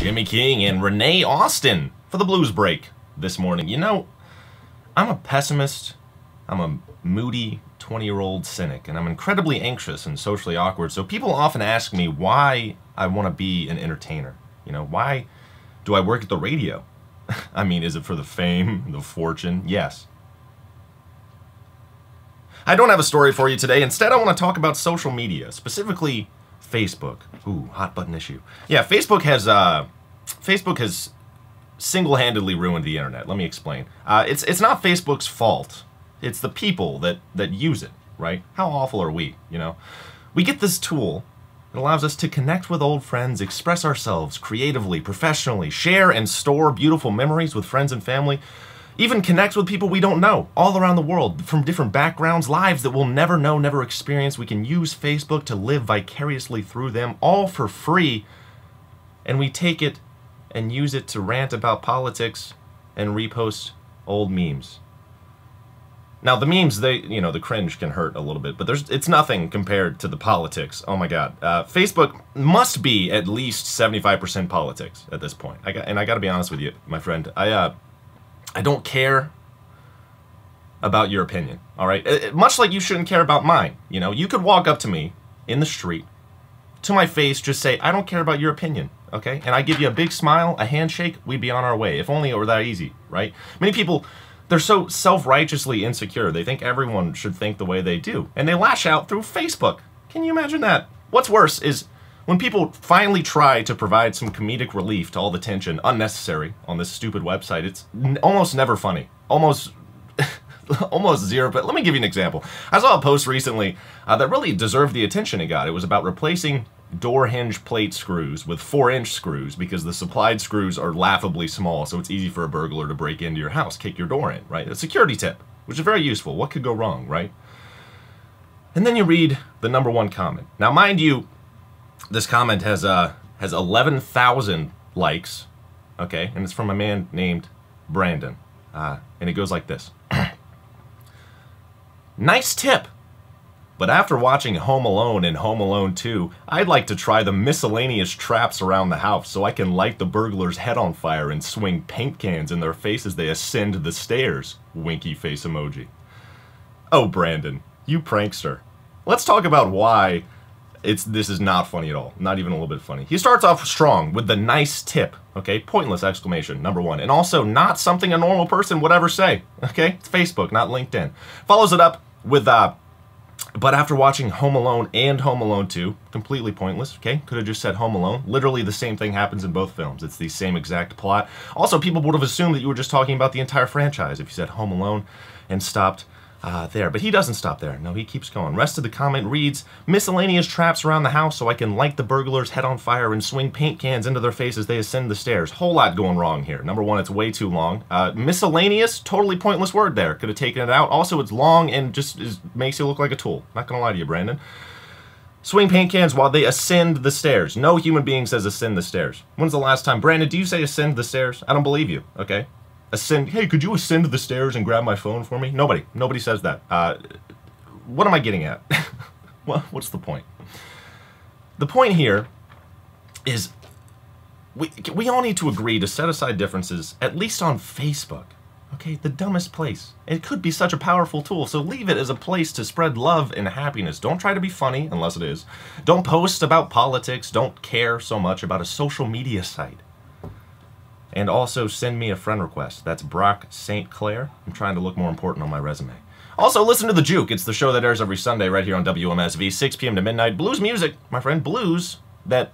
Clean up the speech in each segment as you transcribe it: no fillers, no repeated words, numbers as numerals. Jimmy King and Renee Austin for the Blues Break this morning. You know, I'm a pessimist, I'm a moody 20-year-old cynic, and I'm incredibly anxious and socially awkward, so people often ask me why I want to be an entertainer. You know, why do I work at the radio? I mean, is it for the fame, the fortune? Yes. I don't have a story for you today. Instead, I want to talk about social media, specifically Facebook. Ooh, hot button issue. Yeah, Facebook has single-handedly ruined the internet. Let me explain. It's not Facebook's fault. It's the people that use it, right? How awful are we, you know? We get this tool that allows us to connect with old friends, express ourselves creatively, professionally, share and store beautiful memories with friends and family, even connect with people we don't know all around the world from different backgrounds, lives that we'll never know, never experience. We can use Facebook to live vicariously through them, all for free, and we take it and use it to rant about politics and repost old memes. Now the memes, the cringe can hurt a little bit, but it's nothing compared to the politics. Oh my God, Facebook must be at least 75% politics at this point. I gotta be honest with you, my friend. I don't care about your opinion. All right, much like you shouldn't care about mine. You know, you could walk up to me in the street, to my face, just say, "I don't care about your opinion." Okay, and I give you a big smile, a handshake, we'd be on our way. If only it were that easy, right? Many people, they're so self-righteously insecure, they think everyone should think the way they do, and they lash out through Facebook. Can you imagine that? What's worse is when people finally try to provide some comedic relief to all the tension unnecessary on this stupid website, it's almost never funny. Almost zero, but let me give you an example. I saw a post recently that really deserved the attention it got. It was about replacing door hinge plate screws with 4-inch screws because the supplied screws are laughably small, so it's easy for a burglar to break into your house, kick your door in, right? A security tip, which is very useful. What could go wrong, right? And then you read the #1 comment. Now, mind you, this comment has 11,000 likes, okay? And it's from a man named Brandon. And it goes like this. Nice tip. But after watching Home Alone and Home Alone 2, I'd like to try the miscellaneous traps around the house so I can light the burglar's head on fire and swing paint cans in their face as they ascend the stairs. Winky face emoji. Oh, Brandon, you prankster. Let's talk about why this is not funny at all. Not even a little bit funny. He starts off strong with the nice tip, okay? Pointless exclamation, #1. And also not something a normal person would ever say, okay? It's Facebook, not LinkedIn. Follows it up with, but after watching Home Alone and Home Alone 2, completely pointless, okay? Could have just said Home Alone. Literally the same thing happens in both films. It's the same exact plot. Also, people would have assumed that you were just talking about the entire franchise if you said Home Alone and stopped there. But he doesn't stop there. No, he keeps going. Rest of the comment reads, miscellaneous traps around the house so I can light the burglar's head on fire and swing paint cans into their face as they ascend the stairs. Whole lot going wrong here. #1, it's way too long. Miscellaneous, totally pointless word there. Could have taken it out. Also, it's long and just makes you look like a tool. Not gonna lie to you, Brandon. Swing paint cans while they ascend the stairs. No human being says ascend the stairs. When's the last time? Brandon, do you say ascend the stairs? I don't believe you, okay? Ascend, hey, could you ascend the stairs and grab my phone for me? Nobody says that. What am I getting at? Well, what's the point? The point here is we all need to agree to set aside differences, at least on Facebook, okay? The dumbest place. It could be such a powerful tool, so leave it as a place to spread love and happiness. Don't try to be funny, unless it is. Don't post about politics. Don't care so much about a social media site. And also send me a friend request. That's Brock St. Clair. I'm trying to look more important on my resume. Also, listen to The Juke. It's the show that airs every Sunday right here on WMSV, 6 p.m. to midnight. Blues music, my friend. Blues that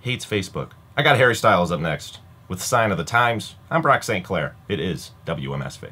hates Facebook. I got Harry Styles up next with Sign of the Times. I'm Brock St. Clair. It is WMSV.